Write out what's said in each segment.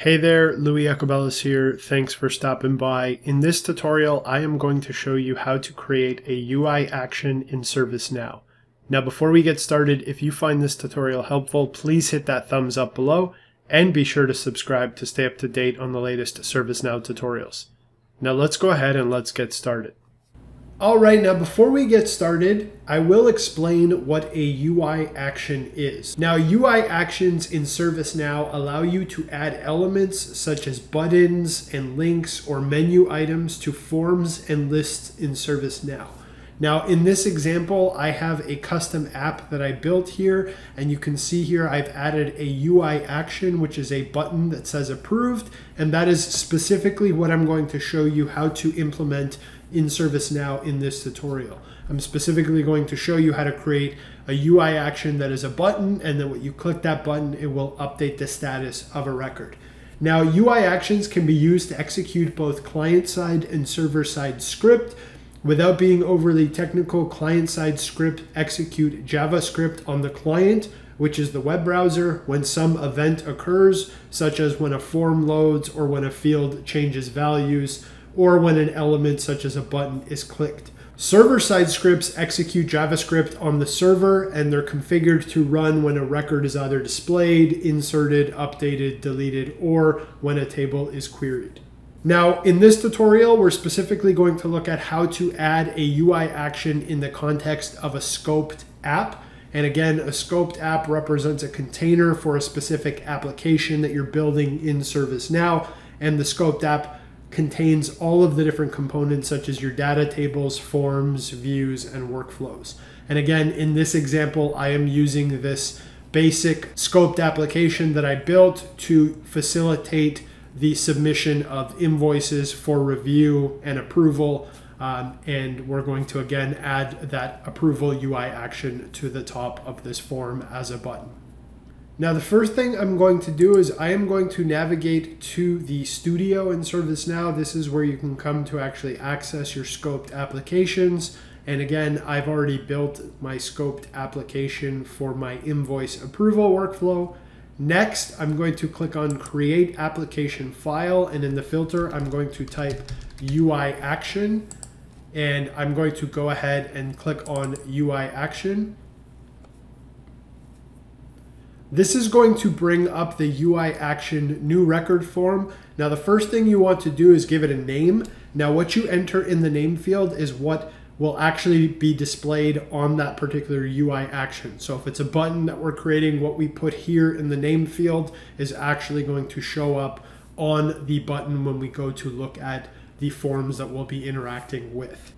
Hey there, Lui Iacobellis here. Thanks for stopping by. In this tutorial, I am going to show you how to create a UI action in ServiceNow. Now, before we get started, if you find this tutorial helpful, please hit that thumbs up below and be sure to subscribe to stay up to date on the latest ServiceNow tutorials. Now, let's go ahead and let's get started. All right, now before we get started, I will explain what a UI action is. Now, UI actions in ServiceNow allow you to add elements such as buttons and links or menu items to forms and lists in ServiceNow. Now, in this example, I have a custom app that I built here, and you can see here I've added a UI action, which is a button that says approved, and that is specifically what I'm going to show you how to implement in ServiceNow in this tutorial. I'm specifically going to show you how to create a UI action that is a button, and then when you click that button, it will update the status of a record. Now, UI actions can be used to execute both client-side and server-side script. Without being overly technical, client-side script execute JavaScript on the client, which is the web browser, when some event occurs, such as when a form loads or when a field changes values, or when an element such as a button is clicked. Server-side scripts execute JavaScript on the server, and they're configured to run when a record is either displayed, inserted, updated, deleted, or when a table is queried. Now, in this tutorial, we're specifically going to look at how to add a UI action in the context of a scoped app. And again, a scoped app represents a container for a specific application that you're building in ServiceNow, and the scoped app contains all of the different components such as your data tables, forms, views, and workflows. And again, in this example, I am using this basic scoped application that I built to facilitate the submission of invoices for review and approval. And we're going to again add that approval UI action to the top of this form as a button. Now, the first thing I'm going to do is I am going to navigate to the studio in ServiceNow. This is where you can come to actually access your scoped applications. And again, I've already built my scoped application for my invoice approval workflow. Next, I'm going to click on Create Application File, and in the filter, I'm going to type UI Action, and I'm going to go ahead and click on UI Action. This is going to bring up the UI action new record form. Now, the first thing you want to do is give it a name. Now, what you enter in the name field is what will actually be displayed on that particular UI action. So if it's a button that we're creating, what we put here in the name field is actually going to show up on the button when we go to look at the forms that we'll be interacting with.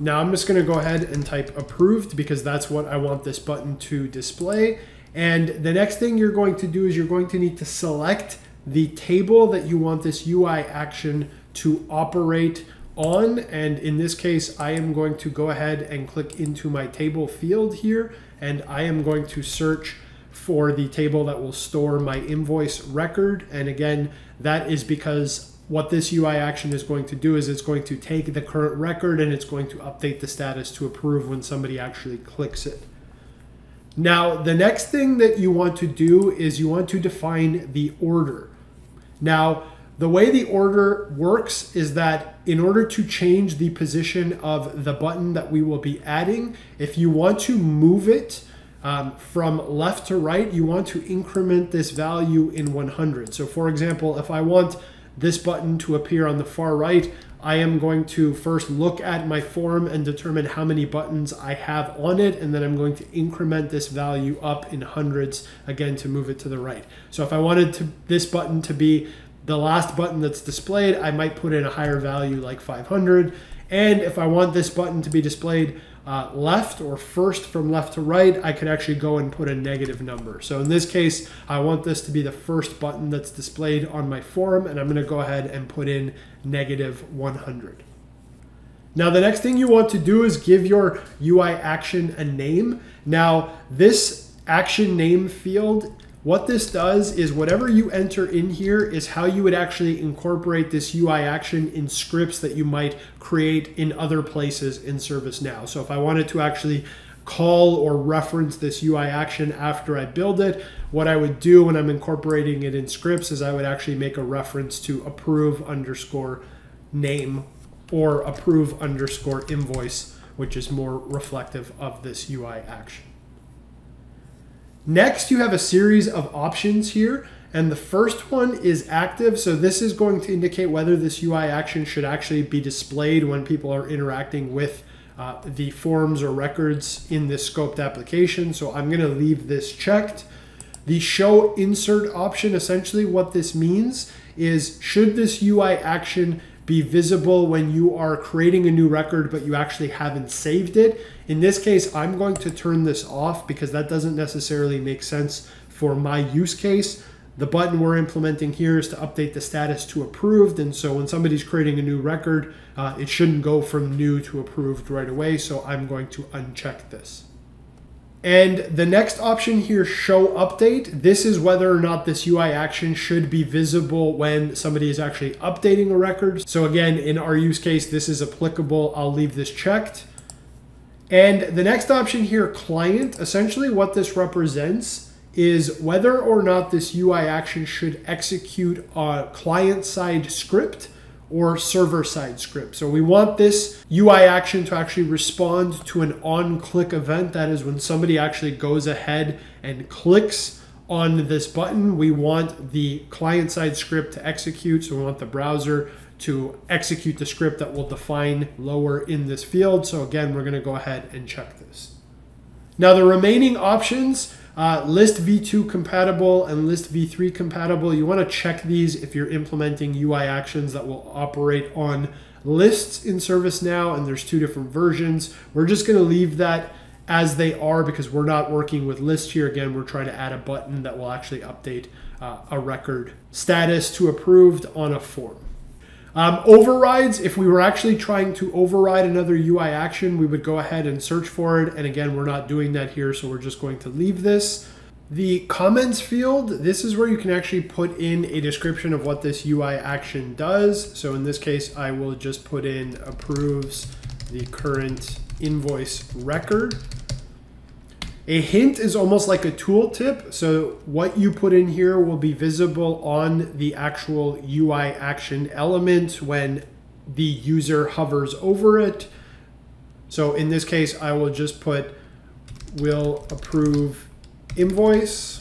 Now, I'm just gonna go ahead and type approved because that's what I want this button to display. And the next thing you're going to do is you're going to need to select the table that you want this UI action to operate on. And in this case, I am going to go ahead and click into my table field here, and I am going to search for the table that will store my invoice record. And again, that is because what this UI action is going to do is it's going to take the current record and it's going to update the status to approve when somebody actually clicks it. Now, the next thing that you want to do is you want to define the order. Now, the way the order works is that in order to change the position of the button that we will be adding, if you want to move it from left to right, you want to increment this value in 100. So for example, if I want this button to appear on the far right, I am going to first look at my form and determine how many buttons I have on it, and then I'm going to increment this value up in hundreds again to move it to the right. So if I wanted this button to be the last button that's displayed, I might put in a higher value like 500. And if I want this button to be displayed left or first from left to right, I could actually go and put a negative number. So in this case, I want this to be the first button that's displayed on my form, and I'm gonna go ahead and put in negative 100. Now, the next thing you want to do is give your UI action a name. Now, this action name field, what this does is whatever you enter in here is how you would actually incorporate this UI action in scripts that you might create in other places in ServiceNow. So if I wanted to actually call or reference this UI action after I build it. What I would do when I'm incorporating it in scripts is I would actually make a reference to approve_name or approve_invoice, which is more reflective of this UI action. Next, you have a series of options here, and the first one is active. So this is going to indicate whether this UI action should actually be displayed when people are interacting with the forms or records in this scoped application. So I'm going to leave this checked. The show insert option, essentially what this means is, should this UI action be visible when you are creating a new record but you actually haven't saved it? In this case, I'm going to turn this off because that doesn't necessarily make sense for my use case. The button we're implementing here is to update the status to approved, and so when somebody's creating a new record, it shouldn't go from new to approved right away, so I'm going to uncheck this. And the next option here, show update, this is whether or not this UI action should be visible when somebody is actually updating a record. So again, in our use case, this is applicable. I'll leave this checked. And the next option here, client, essentially what this represents is whether or not this UI action should execute a client-side script or server-side script. So we want this UI action to actually respond to an on-click event. That is when somebody actually goes ahead and clicks on this button. We want the client-side script to execute, so we want the browser to execute the script that we'll define lower in this field. So again, we're going to go ahead and check this. Now the remaining options, list v2 compatible and list v3 compatible. You want to check these if you're implementing UI actions that will operate on lists in ServiceNow, and there's two different versions. We're just going to leave that as they are because we're not working with lists here. Again, we're trying to add a button that will actually update a record status to approved on a form. Overrides, if we were actually trying to override another UI action, we would go ahead and search for it. And again, we're not doing that here, so we're just going to leave this. The comments field, this is where you can actually put in a description of what this UI action does. So in this case, I will just put in approves the current invoice record. A hint is almost like a tooltip, so what you put in here will be visible on the actual UI action element when the user hovers over it. So in this case, I will just put will approve invoice.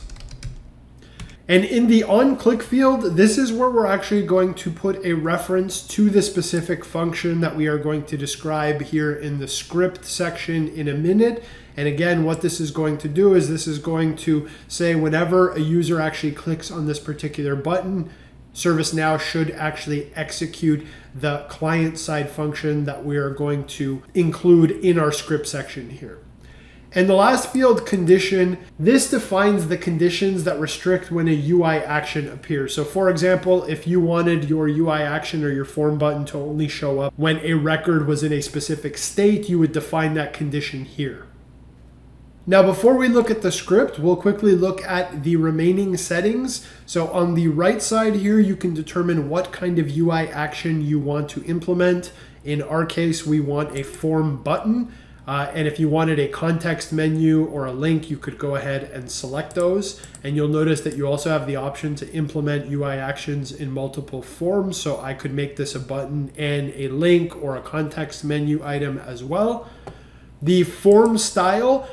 And in the on-click field, this is where we're actually going to put a reference to the specific function that we are going to describe here in the script section in a minute. And again, what this is going to do is this is going to say whenever a user actually clicks on this particular button, ServiceNow should actually execute the client-side function that we are going to include in our script section here. And the last field, condition, this defines the conditions that restrict when a UI action appears. So for example, if you wanted your UI action or your form button to only show up when a record was in a specific state, you would define that condition here. Now, before we look at the script, we'll quickly look at the remaining settings. So on the right side here, you can determine what kind of UI action you want to implement. In our case, we want a form button. And if you wanted a context menu or a link, you could go ahead and select those. And you'll notice that you also have the option to implement UI actions in multiple forms. So I could make this a button and a link or a context menu item as well. The form style,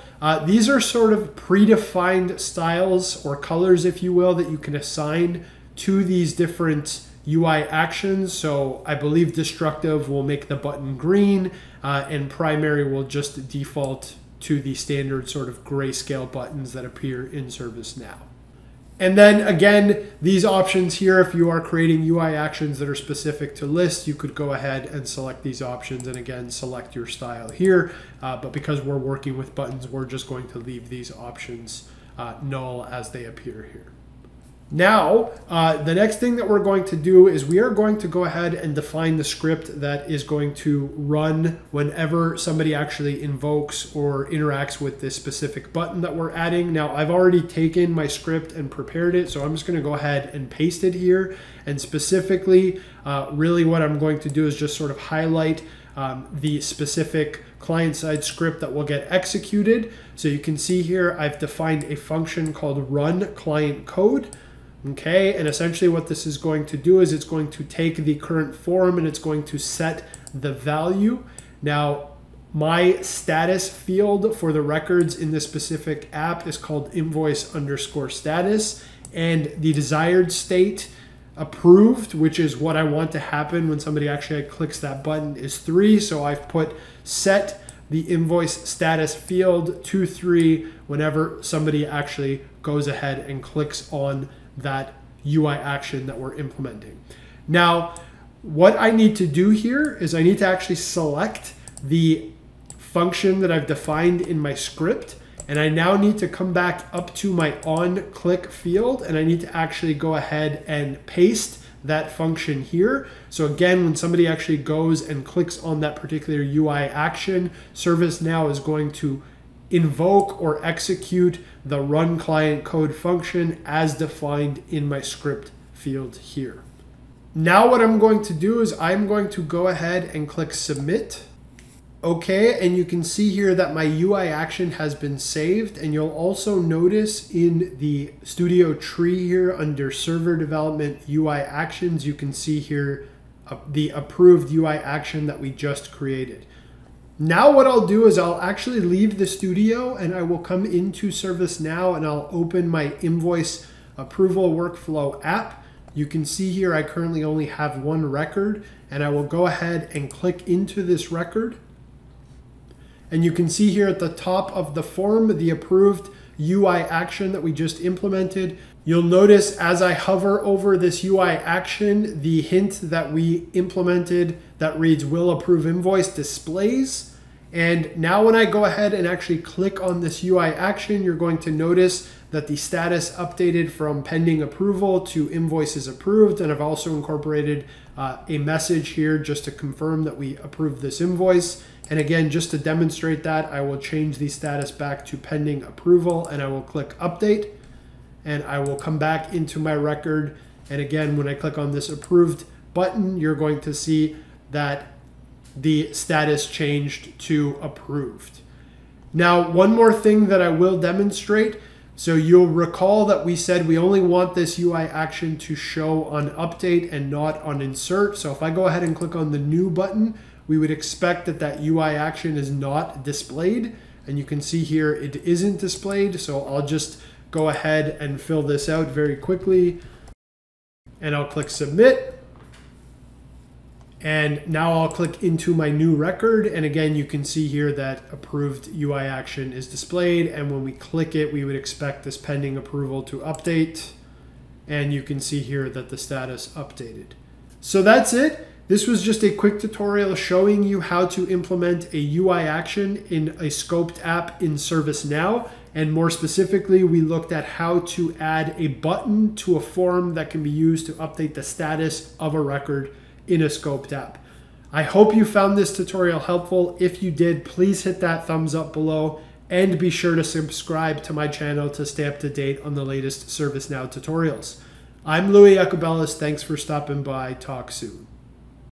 these are sort of predefined styles or colors, if you will, that you can assign to these different UI actions. So I believe destructive will make the button green, and primary will just default to the standard sort of grayscale buttons that appear in ServiceNow. And then again, these options here, if you are creating UI actions that are specific to lists, you could go ahead and select these options and again, select your style here. But because we're working with buttons, we're just going to leave these options null as they appear here. Now, the next thing that we're going to do is we are going to go ahead and define the script that is going to run whenever somebody actually invokes or interacts with this specific button that we're adding. Now, I've already taken my script and prepared it, so I'm just going to go ahead and paste it here. And specifically, really what I'm going to do is just sort of highlight the specific client-side script that will get executed. So you can see here, I've defined a function called runClientCode. Okay, and essentially what this is going to do is it's going to take the current form and it's going to set the value. Now, my status field for the records in this specific app is called invoice_status, and the desired state approved, which is what I want to happen when somebody actually clicks that button, is 3. So I've put set the invoice status field to 3 whenever somebody actually goes ahead and clicks on that UI action that we're implementing. Now, what I need to do here is I need to actually select the function that I've defined in my script, and I now need to come back up to my on click field, and I need to actually go ahead and paste that function here. So again, when somebody actually goes and clicks on that particular UI action, ServiceNow is going to invoke or execute the runClientCode function as defined in my script field here. Now what I'm going to do is I'm going to go ahead and click submit. Okay, and you can see here that my UI action has been saved, and you'll also notice in the Studio tree here under server development UI actions, you can see here the approved UI action that we just created. Now what I'll do is I'll actually leave the Studio and I will come into ServiceNow and I'll open my invoice approval workflow app. You can see here I currently only have one record, and I will go ahead and click into this record. And you can see here at the top of the form, the approved UI action that we just implemented. You'll notice as I hover over this UI action, the hint that we implemented that reads "Will approve invoice" displays. And now when I go ahead and actually click on this UI action, you're going to notice that the status updated from pending approval to invoices approved. And I've also incorporated a message here just to confirm that we approved this invoice. And again, just to demonstrate that, I will change the status back to pending approval, and I will click update, and I will come back into my record. And again, when I click on this approved button, you're going to see that the status changed to approved. Now, one more thing that I will demonstrate. So you'll recall that we said we only want this UI action to show on update and not on insert. So if I go ahead and click on the new button, we would expect that that UI action is not displayed. And you can see here it isn't displayed. So I'll just go ahead and fill this out very quickly, and I'll click submit. And now I'll click into my new record. And again, you can see here that approved UI action is displayed. And when we click it, we would expect this pending approval to update. And you can see here that the status updated. So that's it. This was just a quick tutorial showing you how to implement a UI action in a scoped app in ServiceNow. And more specifically, we looked at how to add a button to a form that can be used to update the status of a record in a scoped app. I hope you found this tutorial helpful. If you did, please hit that thumbs up below and be sure to subscribe to my channel to stay up to date on the latest ServiceNow tutorials. I'm Lui Iacobellis. Thanks for stopping by. Talk soon.